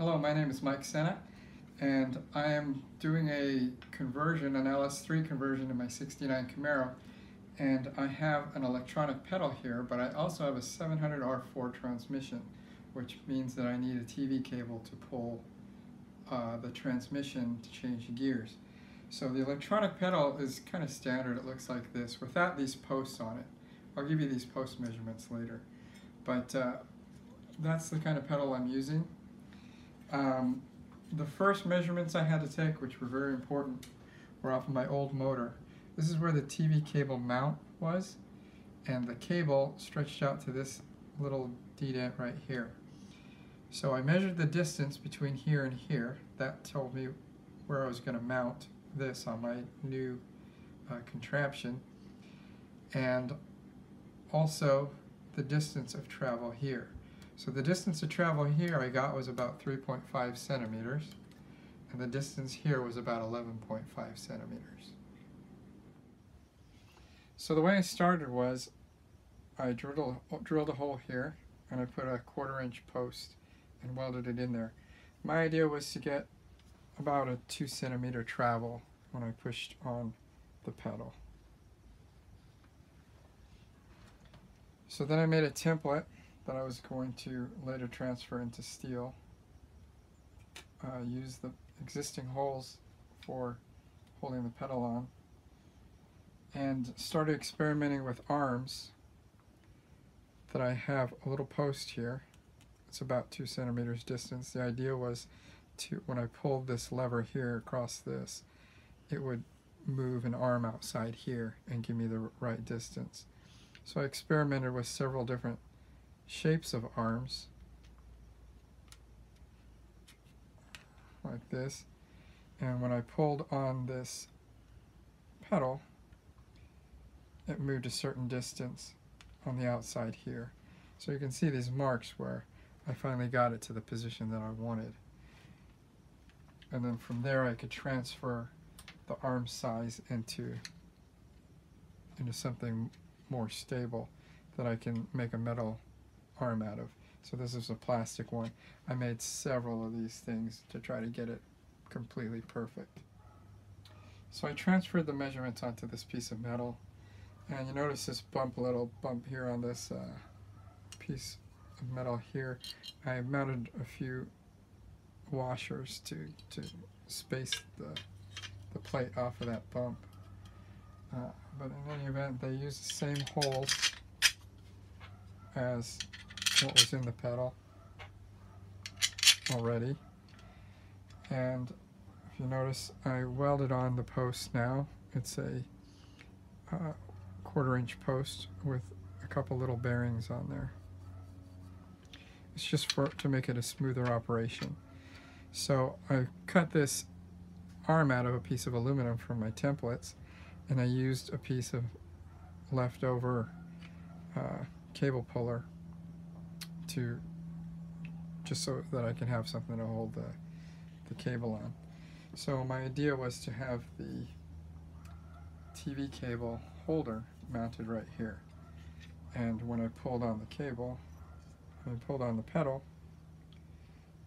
Hello, my name is Mike Senna, and I am doing a conversion, an LS3 conversion to my '69 Camaro, and I have an electronic pedal here, but I also have a 700R4 transmission, which means that I need a TV cable to pull the transmission to change the gears. So the electronic pedal is kind of standard. It looks like this without these posts on it. I'll give you these post measurements later, but that's the kind of pedal I'm using. The first measurements I had to take, which were very important, were off of my old motor. This is where the TV cable mount was, and the cable stretched out to this little dead right here. So I measured the distance between here and here. That told me where I was going to mount this on my new contraption, and also the distance of travel here. So the distance of travel here I got was about 3.5 centimeters, and the distance here was about 11.5 centimeters. So the way I started was I drilled a hole here, and I put a 1/4-inch post and welded it in there. My idea was to get about a 2 centimeter travel when I pushed on the pedal. So then I made a template that I was going to later transfer into steel. Use the existing holes for holding the pedal on, and started experimenting with arms that I have. A little post here, it's about 2 centimeters distance. The idea was to, when I pulled this lever here across this, it would move an arm outside here and give me the right distance. So I experimented with several different shapes of arms like this, and when I pulled on this pedal, it moved a certain distance on the outside here. So you can see these marks where I finally got it to the position that I wanted, and then from there I could transfer the arm size into something more stable that I can make a metal arm out of. So this is a plastic one. I made several of these things to try to get it completely perfect. So I transferred the measurements onto this piece of metal, and you notice this little bump here on this piece of metal here. I mounted a few washers to space the plate off of that bump, but in any event they use the same holes as what was in the pedal already. And if you notice, I welded on the post now. It's a 1/4-inch post with a couple little bearings on there. It's just to make it a smoother operation. So I cut this arm out of a piece of aluminum from my templates, and I used a piece of leftover cable puller to just so that I can have something to hold the cable on. So my idea was to have the TV cable holder mounted right here, and when I pulled on the cable, when I pulled on the pedal,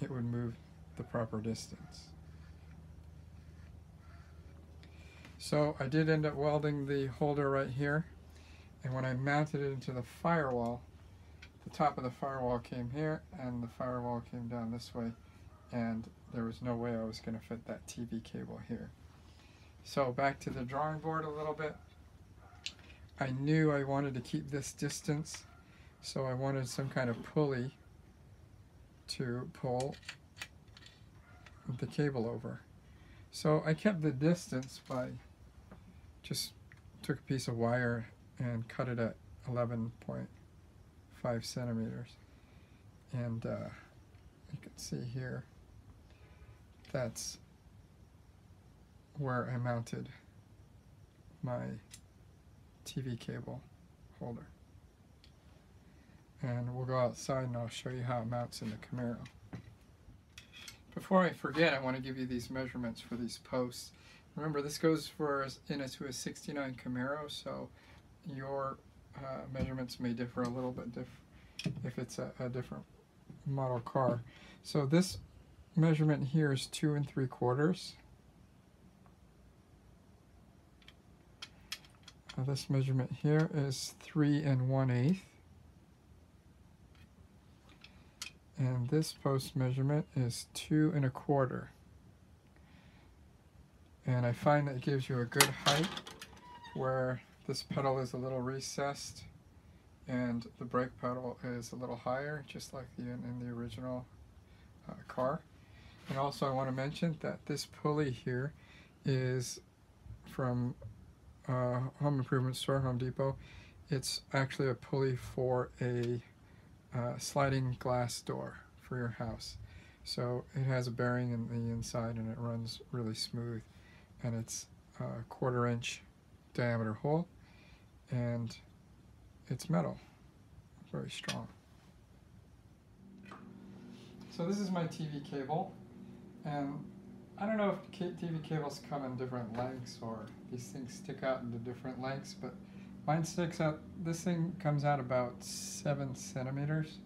it would move the proper distance. So I did end up welding the holder right here, and when I mounted it into the firewall, the top of the firewall came here and the firewall came down this way, and there was no way I was going to fit that TV cable here. So back to the drawing board a little bit. I knew I wanted to keep this distance, so I wanted some kind of pulley to pull the cable over. So I kept the distance by just took a piece of wire and cut it at 11.5 centimeters, and you can see here that's where I mounted my TV cable holder. And we'll go outside and I'll show you how it mounts in the Camaro. Before I forget, I want to give you these measurements for these posts. Remember, this goes into a '69 Camaro, so your measurements may differ a little bit if it's a different model car. So this measurement here is 2 3/4. This measurement here is 3 1/8. And this post measurement is 2 1/4. And I find that it gives you a good height where this pedal is a little recessed and the brake pedal is a little higher, just like in the original car. And also I want to mention that this pulley here is from Home Improvement Store, Home Depot. It's actually a pulley for a sliding glass door for your house. So it has a bearing in the inside and it runs really smooth, and it's a 1/4 inch diameter hole, and it's metal, very strong. So this is my TV cable, and I don't know if TV cables come in different lengths or these things stick out into different lengths, but mine sticks out, this thing comes out about 7 centimeters,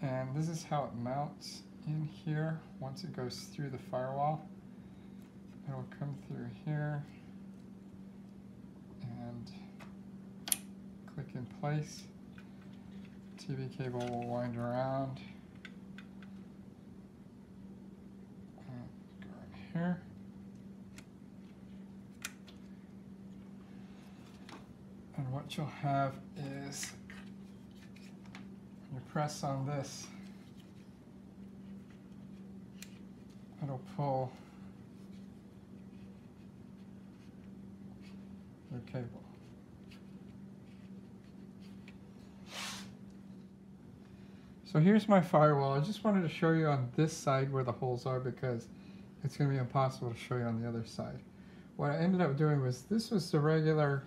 and this is how it mounts in here. Once it goes through the firewall, it'll come through here and click in place. TV cable will wind around and go in here. And what you'll have is, you press on this, it'll pull your cable. So here's my firewall. I just wanted to show you on this side where the holes are, because it's going to be impossible to show you on the other side. What I ended up doing was, this was the regular,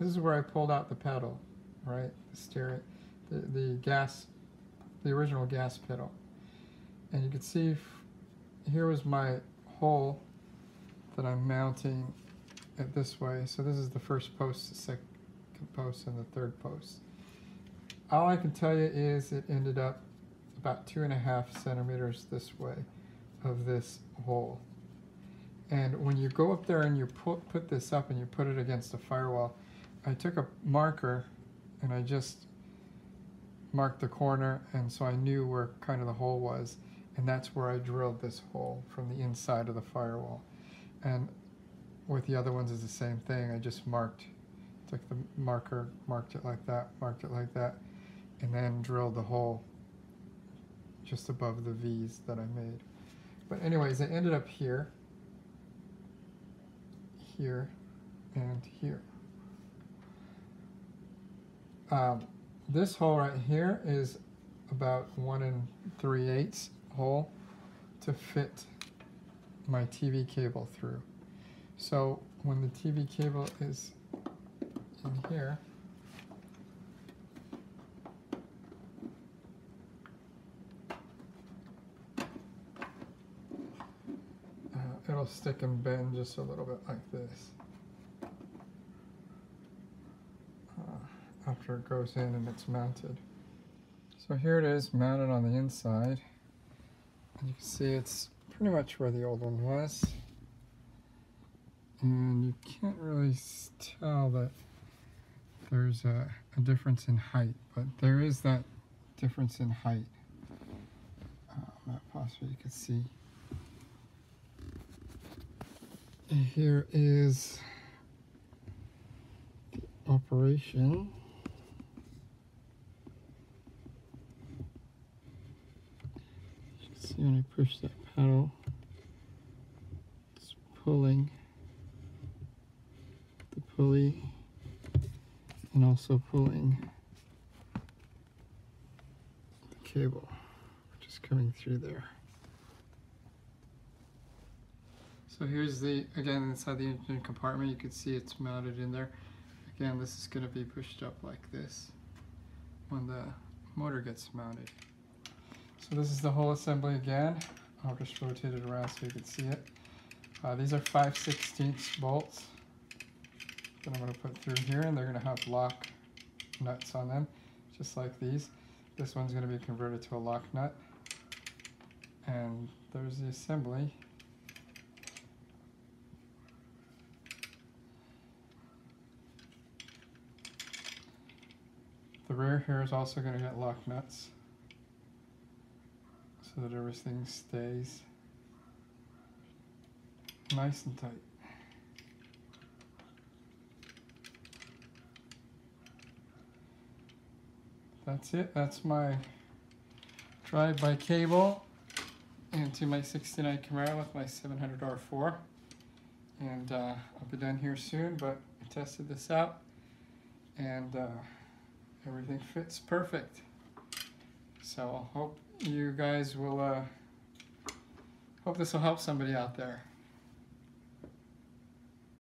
this is where I pulled out the pedal, right? The original gas pedal. And you can see here was my hole that I'm mounting it this way. So this is the first post, the second post, and the third post. All I can tell you is it ended up about 2 1/2 centimeters this way of this hole. And when you go up there and you put this up and you put it against the firewall, I took a marker and I just marked the corner, and so I knew where kind of the hole was, and that's where I drilled this hole from the inside of the firewall. And with the other ones is the same thing. I just marked, took the marker, marked it like that, and then drilled the hole just above the V's that I made. But anyways, it ended up here, here, and here. This hole right here is about 1 3/8 hole to fit my TV cable through. So when the TV cable is in here, it'll stick and bend just a little bit like this after it goes in and it's mounted. So here it is mounted on the inside, and you can see it's pretty much where the old one was, and you can't really tell that there's a difference in height, but there is that difference in height. Not possible you can see. And here is the operation. See, when I push that pedal, it's pulling the pulley and also pulling the cable, which is coming through there. So here's the, again, inside the engine compartment, you can see it's mounted in there. Again, this is going to be pushed up like this when the motor gets mounted. So this is the whole assembly again. I'll just rotate it around so you can see it. These are 5/16 bolts that I'm going to put through here, and they're going to have lock nuts on them, just like these. This one's going to be converted to a lock nut, and there's the assembly. The rear here is also going to get lock nuts so that everything stays nice and tight. That's it. That's my drive by cable into my '69 Camaro with my 700R4, and I'll be done here soon, but I tested this out and everything fits perfect. So I hope you guys will hope this will help somebody out there.